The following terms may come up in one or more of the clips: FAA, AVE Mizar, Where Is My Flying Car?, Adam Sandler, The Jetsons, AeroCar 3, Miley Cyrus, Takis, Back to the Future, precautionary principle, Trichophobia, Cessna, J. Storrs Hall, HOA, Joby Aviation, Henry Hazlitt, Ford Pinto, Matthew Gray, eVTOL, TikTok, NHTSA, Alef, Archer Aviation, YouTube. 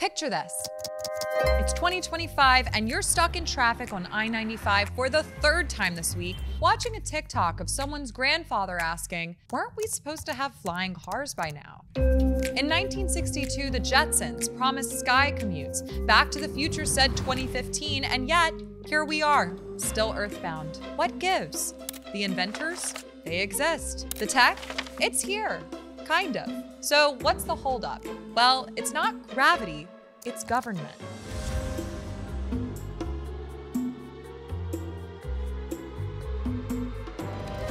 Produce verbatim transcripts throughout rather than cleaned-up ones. Picture this. It's twenty twenty-five and you're stuck in traffic on I ninety-five for the third time this week, watching a TikTok of someone's grandfather asking, weren't we supposed to have flying cars by now? In nineteen sixty-two, the Jetsons promised sky commutes. Back to the Future said twenty fifteen, and yet here we are, still earthbound. What gives? The inventors? They exist. The tech? It's here, kind of. So what's the holdup? Well, it's not gravity, it's government.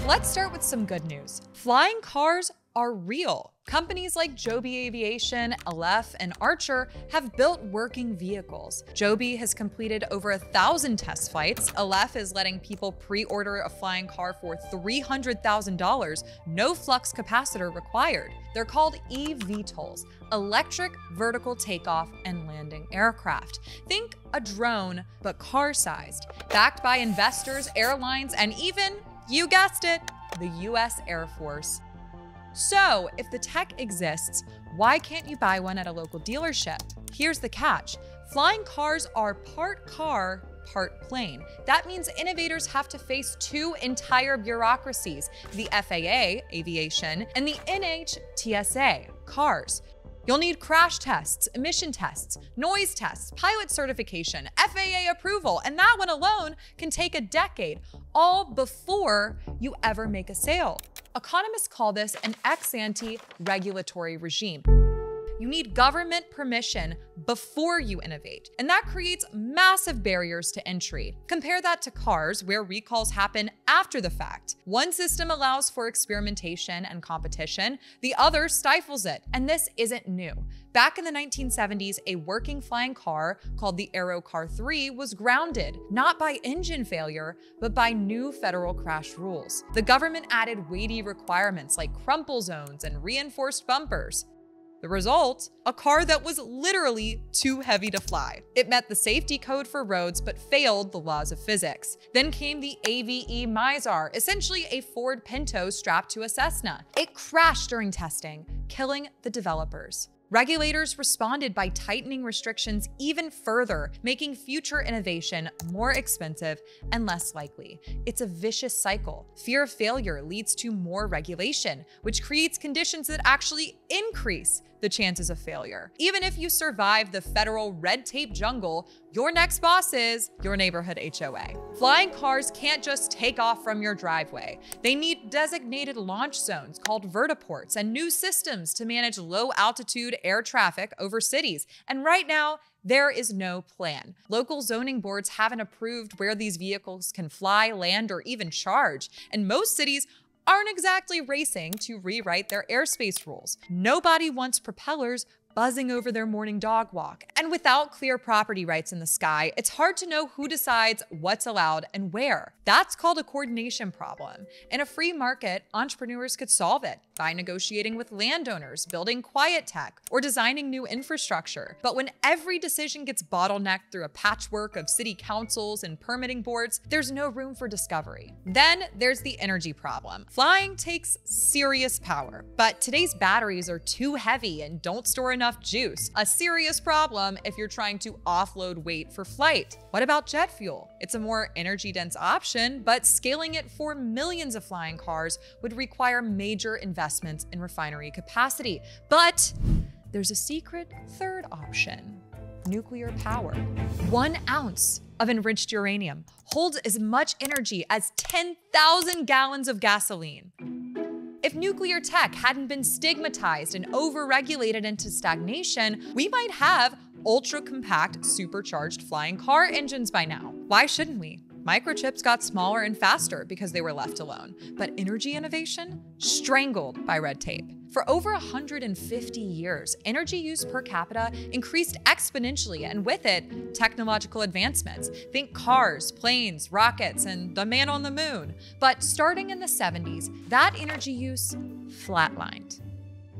Let's start with some good news. Flying cars are real. Companies like Joby Aviation, Alef, and Archer have built working vehicles. Joby has completed over a thousand test flights. Alef is letting people pre-order a flying car for three hundred thousand dollars, no flux capacitor required. They're called eVTOLs, electric vertical takeoff and landing aircraft. Think a drone, but car-sized. Backed by investors, airlines, and even, you guessed it, the U S Air Force. So, if the tech exists, why can't you buy one at a local dealership? Here's the catch. Flying cars are part car, part plane. That means innovators have to face two entire bureaucracies, the F A A, aviation, and the N H T S A, cars. You'll need crash tests, emission tests, noise tests, pilot certification, F A A approval, and that one alone can take a decade, all before you ever make a sale. Economists call this an ex-ante regulatory regime. You need government permission before you innovate, and that creates massive barriers to entry. Compare that to cars, where recalls happen after the fact. One system allows for experimentation and competition, the other stifles it, and this isn't new. Back in the nineteen seventies, a working flying car called the AeroCar three was grounded, not by engine failure, but by new federal crash rules. The government added weighty requirements like crumple zones and reinforced bumpers. The result? A car that was literally too heavy to fly. It met the safety code for roads, but failed the laws of physics. Then came the AVE Mizar, essentially a Ford Pinto strapped to a Cessna. It crashed during testing, killing the developers. Regulators responded by tightening restrictions even further, making future innovation more expensive and less likely. It's a vicious cycle. Fear of failure leads to more regulation, which creates conditions that actually increase the chances of failure. Even if you survive the federal red tape jungle, your next boss is your neighborhood H O A. Flying cars can't just take off from your driveway. They need designated launch zones called vertiports and new systems to manage low altitude air traffic over cities. And right now, there is no plan. Local zoning boards haven't approved where these vehicles can fly, land, or even charge. And most cities aren't exactly racing to rewrite their airspace rules. Nobody wants propellers buzzing over their morning dog walk. And without clear property rights in the sky, it's hard to know who decides what's allowed and where. That's called a coordination problem. In a free market, entrepreneurs could solve it by negotiating with landowners, building quiet tech, or designing new infrastructure. But when every decision gets bottlenecked through a patchwork of city councils and permitting boards, there's no room for discovery. Then there's the energy problem. Flying takes serious power, but today's batteries are too heavy and don't store enough juice, a serious problem if you're trying to offload weight for flight. What about jet fuel? It's a more energy-dense option, but scaling it for millions of flying cars would require major investments in refinery capacity. But there's a secret third option, nuclear power. One ounce of enriched uranium holds as much energy as ten thousand gallons of gasoline. If nuclear tech hadn't been stigmatized and overregulated into stagnation, we might have ultra-compact, supercharged flying car engines by now. Why shouldn't we? Microchips got smaller and faster because they were left alone. But energy innovation? Strangled by red tape. For over one hundred fifty years, energy use per capita increased exponentially, and with it, technological advancements. Think cars, planes, rockets, and the man on the moon. But starting in the seventies, that energy use flatlined.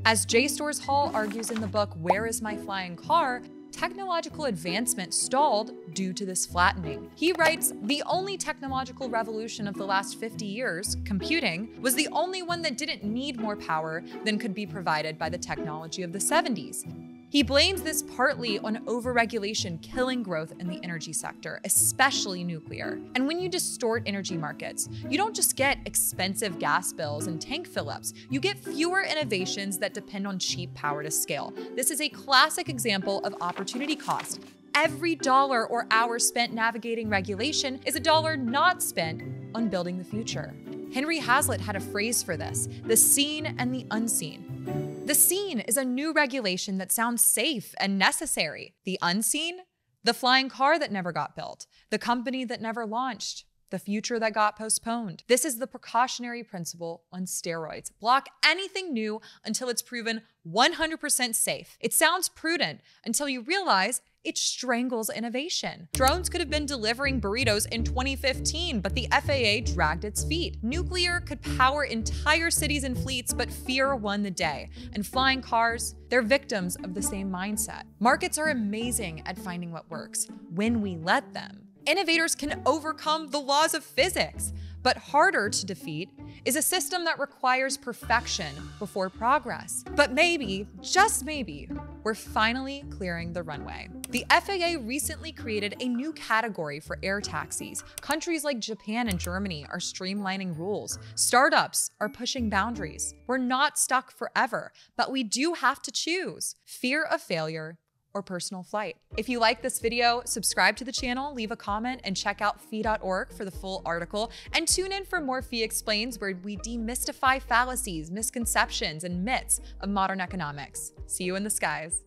As J. Storrs Hall argues in the book, Where Is My Flying Car?, technological advancement stalled due to this flattening. He writes, the only technological revolution of the last fifty years, computing, was the only one that didn't need more power than could be provided by the technology of the seventies. He blames this partly on overregulation killing growth in the energy sector, especially nuclear. And when you distort energy markets, you don't just get expensive gas bills and tank fill-ups, you get fewer innovations that depend on cheap power to scale. This is a classic example of opportunity cost. Every dollar or hour spent navigating regulation is a dollar not spent on building the future. Henry Hazlitt had a phrase for this: the seen and the unseen. The seen is a new regulation that sounds safe and necessary. The unseen? The flying car that never got built, the company that never launched, the future that got postponed. This is the precautionary principle on steroids. Block anything new until it's proven one hundred percent safe. It sounds prudent until you realize it strangles innovation. Drones could have been delivering burritos in twenty fifteen, but the F A A dragged its feet. Nuclear could power entire cities and fleets, but fear won the day. And flying cars, they're victims of the same mindset. Markets are amazing at finding what works when we let them. Innovators can overcome the laws of physics, but harder to defeat is a system that requires perfection before progress. But maybe, just maybe, we're finally clearing the runway. The F A A recently created a new category for air taxis. Countries like Japan and Germany are streamlining rules. Startups are pushing boundaries. We're not stuck forever, but we do have to choose. Fear of failure or personal flight. If you like this video, subscribe to the channel, leave a comment, and check out F A A dot org for the full article. And tune in for more F A A Explains, where we demystify fallacies, misconceptions, and myths of modern economics. See you in the skies.